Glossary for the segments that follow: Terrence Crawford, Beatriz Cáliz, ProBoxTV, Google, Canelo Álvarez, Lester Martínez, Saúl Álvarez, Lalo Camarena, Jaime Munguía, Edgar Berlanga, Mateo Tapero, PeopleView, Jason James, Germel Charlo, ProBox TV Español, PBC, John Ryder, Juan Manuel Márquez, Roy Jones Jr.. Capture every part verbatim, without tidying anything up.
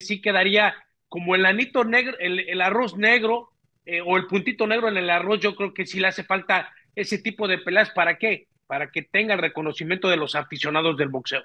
sí quedaría como el anito negro, el, el arroz negro eh, o el puntito negro en el arroz. Yo creo que sí le hace falta ese tipo de peleas. ¿Para qué? Para que tenga el reconocimiento de los aficionados del boxeo.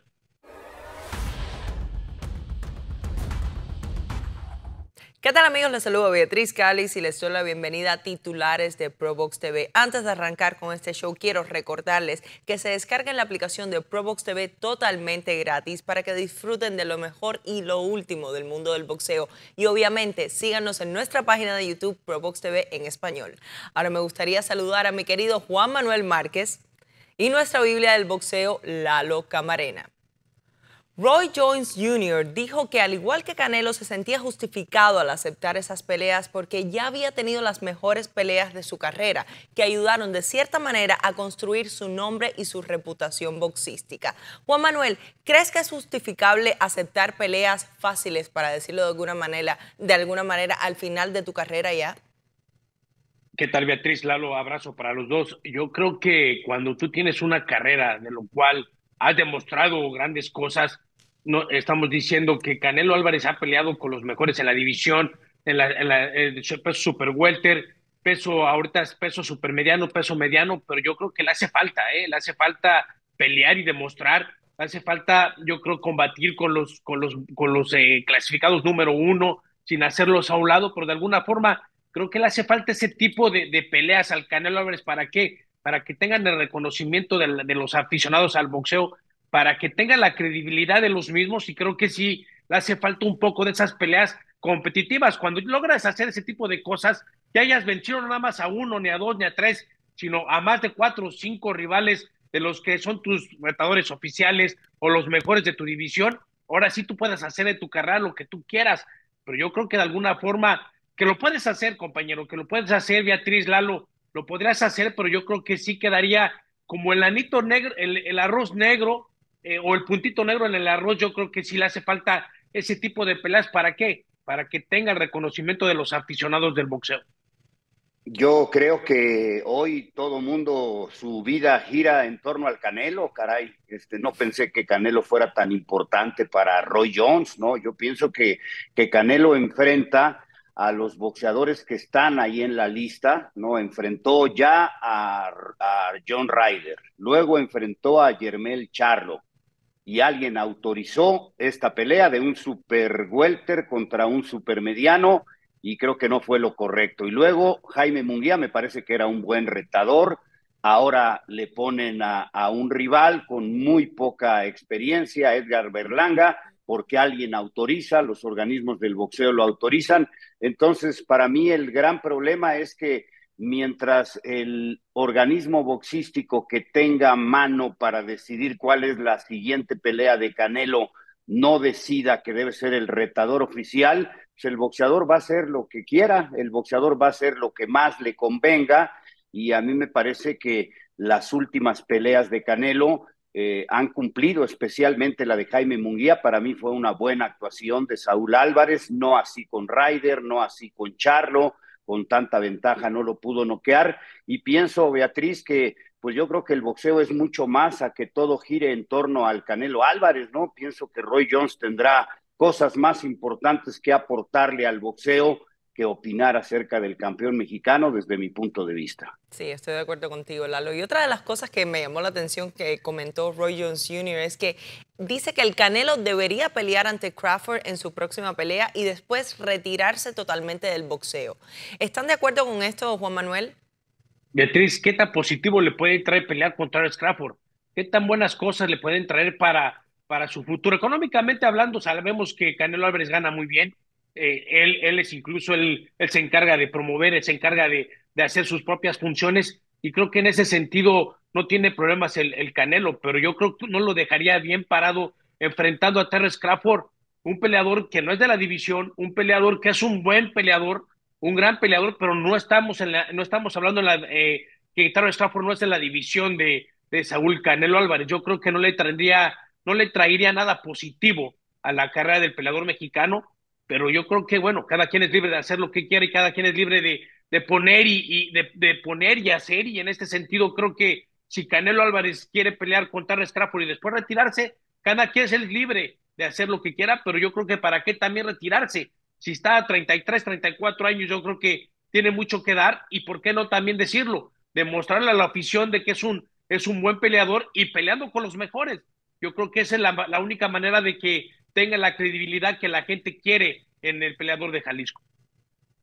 ¿Qué tal, amigos? Les saludo Beatriz Cáliz y les doy la bienvenida a Titulares de ProBox T V. Antes de arrancar con este show, quiero recordarles que se descarguen la aplicación de ProBox T V totalmente gratis para que disfruten de lo mejor y lo último del mundo del boxeo. Y obviamente, síganos en nuestra página de YouTube, ProBox T V en español. Ahora me gustaría saludar a mi querido Juan Manuel Márquez y nuestra Biblia del boxeo, Lalo Camarena. Roy Jones junior dijo que al igual que Canelo se sentía justificado al aceptar esas peleas porque ya había tenido las mejores peleas de su carrera que ayudaron de cierta manera a construir su nombre y su reputación boxística. Juan Manuel, ¿crees que es justificable aceptar peleas fáciles, para decirlo de alguna manera, de alguna manera al final de tu carrera ya? ¿Qué tal, Beatriz? Lalo, abrazo para los dos. Yo creo que cuando tú tienes una carrera de lo cual has demostrado grandes cosas. No, estamos diciendo que Canelo Álvarez ha peleado con los mejores en la división, en, la, en, la, en el peso super welter, peso ahorita es peso supermediano, peso mediano, pero yo creo que le hace falta, ¿eh? le hace falta pelear y demostrar, le hace falta, yo creo, combatir con los, con los, con los eh, clasificados número uno, sin hacerlos a un lado, pero de alguna forma creo que le hace falta ese tipo de, de peleas al Canelo Álvarez. ¿Para qué? Para que tengan el reconocimiento de, la, de los aficionados al boxeo, para que tengan la credibilidad de los mismos, y creo que sí le hace falta un poco de esas peleas competitivas. Cuando logras hacer ese tipo de cosas, que hayas vencido no nada más a uno, ni a dos, ni a tres, sino a más de cuatro o cinco rivales de los que son tus retadores oficiales o los mejores de tu división, ahora sí tú puedes hacer de tu carrera lo que tú quieras, pero yo creo que de alguna forma, que lo puedes hacer, compañero, que lo puedes hacer, Beatriz, Lalo, lo podrías hacer, pero yo creo que sí quedaría como el anito negro, el, el arroz negro eh, o el puntito negro en el arroz. Yo creo que sí le hace falta ese tipo de peleas. ¿Para qué? Para que tenga el reconocimiento de los aficionados del boxeo. Yo creo que hoy todo mundo, su vida gira en torno al Canelo, caray. Este, no pensé que Canelo fuera tan importante para Roy Jones, ¿no? Yo pienso que, que Canelo enfrenta a los boxeadores que están ahí en la lista, ¿no? Enfrentó ya a, a John Ryder, luego enfrentó a Germel Charlo, y alguien autorizó esta pelea de un super welter contra un super mediano, y creo que no fue lo correcto. Y luego Jaime Munguía me parece que era un buen retador, ahora le ponen a, a un rival con muy poca experiencia, Edgar Berlanga, porque alguien autoriza, los organismos del boxeo lo autorizan. Entonces, para mí el gran problema es que mientras el organismo boxístico que tenga mano para decidir cuál es la siguiente pelea de Canelo no decida que debe ser el retador oficial, pues el boxeador va a hacer lo que quiera, el boxeador va a hacer lo que más le convenga, y a mí me parece que las últimas peleas de Canelo Eh, han cumplido, especialmente la de Jaime Munguía. Para mí fue una buena actuación de Saúl Álvarez, no así con Ryder, no así con Charlo, con tanta ventaja no lo pudo noquear. Y pienso, Beatriz, que pues yo creo que el boxeo es mucho más a que todo gire en torno al Canelo Álvarez, ¿no? Pienso que Roy Jones tendrá cosas más importantes que aportarle al boxeo que opinar acerca del campeón mexicano desde mi punto de vista. Sí, estoy de acuerdo contigo, Lalo. Y otra de las cosas que me llamó la atención que comentó Roy Jones junior es que dice que el Canelo debería pelear ante Crawford en su próxima pelea y después retirarse totalmente del boxeo. ¿Están de acuerdo con esto, Juan Manuel? Beatriz, ¿qué tan positivo le puede traer pelear contra Terrence Crawford? ¿Qué tan buenas cosas le pueden traer para, para su futuro? Económicamente hablando, sabemos que Canelo Álvarez gana muy bien. Eh, él, él es incluso, él, él se encarga de promover, él se encarga de, de hacer sus propias funciones, y creo que en ese sentido no tiene problemas el, el Canelo, pero yo creo que no lo dejaría bien parado enfrentando a Terrence Crawford, un peleador que no es de la división, un peleador que es un buen peleador, un gran peleador, pero no estamos, en la, no estamos hablando en la, eh, que Terrence Crawford no es de la división de, de Saúl Canelo Álvarez. Yo creo que no le traería, no le traería nada positivo a la carrera del peleador mexicano, pero yo creo que, bueno, cada quien es libre de hacer lo que quiere y cada quien es libre de, de, poner, y, y de, de poner y hacer, y en este sentido creo que si Canelo Álvarez quiere pelear con Terrence Crawford y después retirarse, cada quien es libre, de hacer lo que quiera, pero yo creo que para qué también retirarse. Si está a treinta y tres, treinta y cuatro años, yo creo que tiene mucho que dar y por qué no también decirlo, demostrarle a la afición de que es un, es un buen peleador y peleando con los mejores. Yo creo que esa es la, la única manera de que tenga la credibilidad que la gente quiere en el peleador de Jalisco.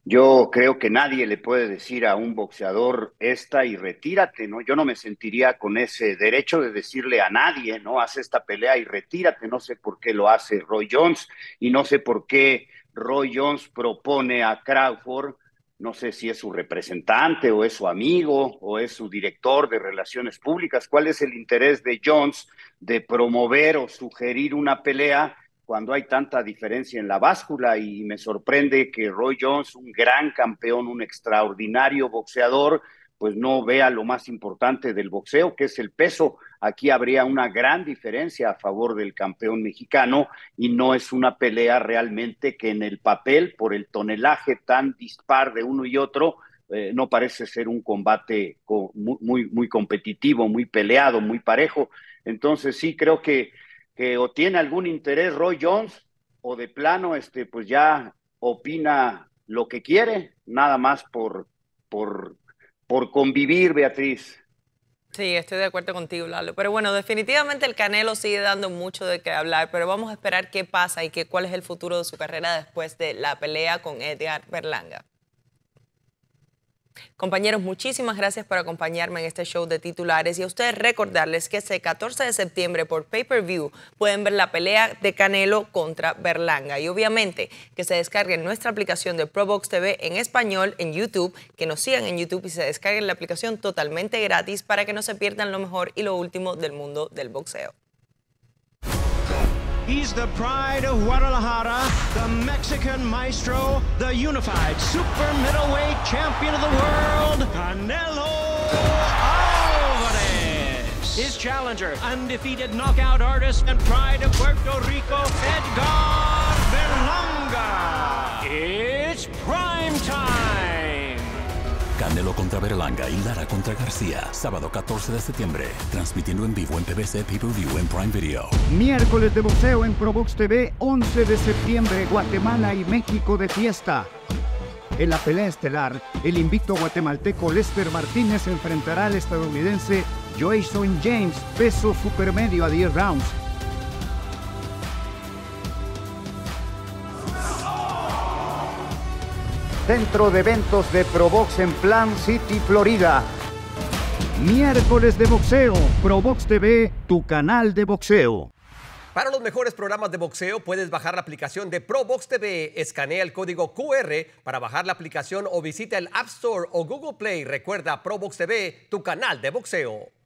Yo creo que nadie le puede decir a un boxeador esta y retírate, ¿no? Yo no me sentiría con ese derecho de decirle a nadie, ¿no? Haz esta pelea y retírate. No sé por qué lo hace Roy Jones y no sé por qué Roy Jones propone a Crawford. No sé si es su representante o es su amigo o es su director de relaciones públicas. ¿Cuál es el interés de Jones de promover o sugerir una pelea cuando hay tanta diferencia en la báscula? Y me sorprende que Roy Jones, un gran campeón, un extraordinario boxeador, pues no vea lo más importante del boxeo, que es el peso. Aquí habría una gran diferencia a favor del campeón mexicano y no es una pelea realmente que en el papel, por el tonelaje tan dispar de uno y otro, eh, no parece ser un combate co- muy, muy, muy competitivo, muy peleado, muy parejo. Entonces sí creo que que o tiene algún interés Roy Jones o de plano este pues ya opina lo que quiere, nada más por, por, por convivir, Beatriz. Sí, estoy de acuerdo contigo, Lalo. Pero bueno, definitivamente el Canelo sigue dando mucho de qué hablar, pero vamos a esperar qué pasa y qué, cuál es el futuro de su carrera después de la pelea con Edgar Berlanga. Compañeros, muchísimas gracias por acompañarme en este show de titulares y a ustedes recordarles que este catorce de septiembre por PeopleView pueden ver la pelea de Canelo contra Berlanga y obviamente que se descarguen nuestra aplicación de ProBox T V en español en YouTube, que nos sigan en YouTube y se descarguen la aplicación totalmente gratis para que no se pierdan lo mejor y lo último del mundo del boxeo. He's the pride of Guadalajara, the Mexican maestro, the unified super middleweight champion of the world, Canelo Álvarez. His challenger, undefeated knockout artist and pride of Puerto Rico, Edgar Berlanga. It's prime time. Canelo contra Berlanga y Lara contra García, sábado catorce de septiembre, transmitiendo en vivo en P B C, PeopleView en Prime Video. Miércoles de boxeo en ProBox T V, once de septiembre, Guatemala y México de fiesta. En la pelea estelar, el invicto guatemalteco Lester Martínez enfrentará al estadounidense Jason James, peso supermedio a diez rounds. Centro de eventos de ProBox en Plan City, Florida. Miércoles de boxeo, ProBox T V, tu canal de boxeo. Para los mejores programas de boxeo puedes bajar la aplicación de ProBox T V, escanea el código Q R para bajar la aplicación o visita el App Store o Google Play. Recuerda, ProBox T V, tu canal de boxeo.